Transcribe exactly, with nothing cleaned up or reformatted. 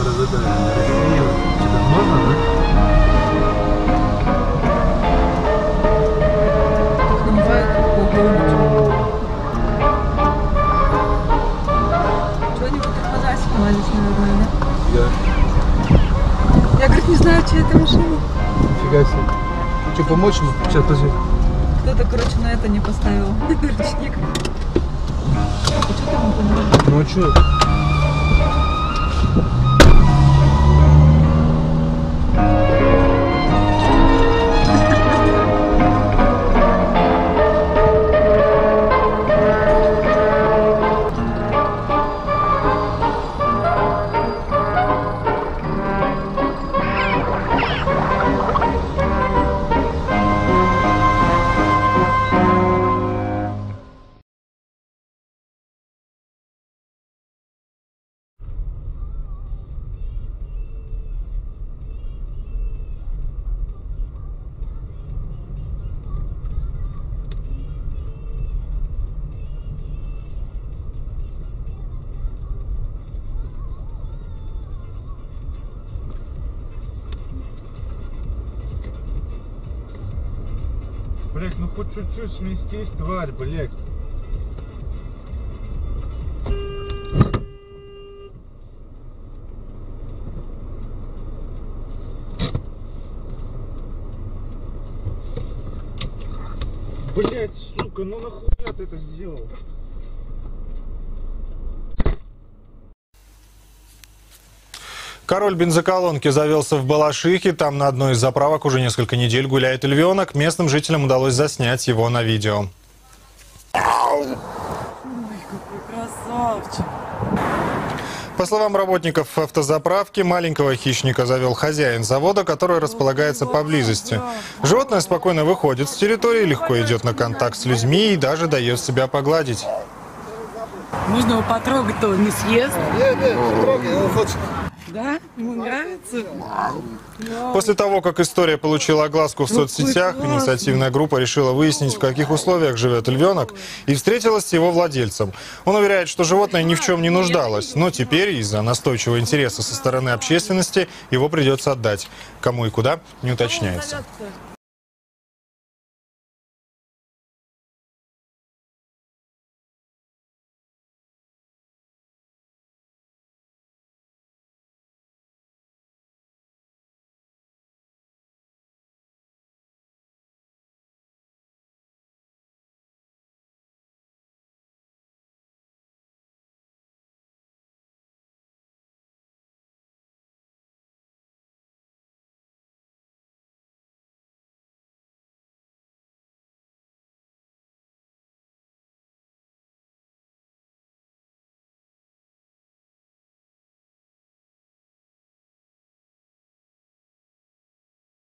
тебя разодают. Тебе можно, да? Я, говорит, не знаю, чья это машина. Фига себе. Что, помочь ему? Сейчас, подожди. Кто-то, короче, на это не поставил ручник. А ты что там понравилось? Ну а что? Блять, ну хоть чуть-чуть сместись, тварь, блять. Блять, сука, ну нахуя ты это сделал? Король бензоколонки завелся в Балашихе. Там на одной из заправок уже несколько недель гуляет львенок. Местным жителям удалось заснять его на видео. Ой, какой красавчик. По словам работников автозаправки, маленького хищника завел хозяин завода, который располагается поблизости. Животное спокойно выходит с территории, легко идет на контакт с людьми и даже дает себя погладить. Можно его потрогать, то он не съест. Нет, нет, потрогай, он хочет. Да? Ему нравится? После того, как история получила огласку в соцсетях, инициативная группа решила выяснить, в каких условиях живет львенок, и встретилась с его владельцем. Он уверяет, что животное ни в чем не нуждалось, но теперь из-за настойчивого интереса со стороны общественности его придется отдать. Кому и куда, не уточняется.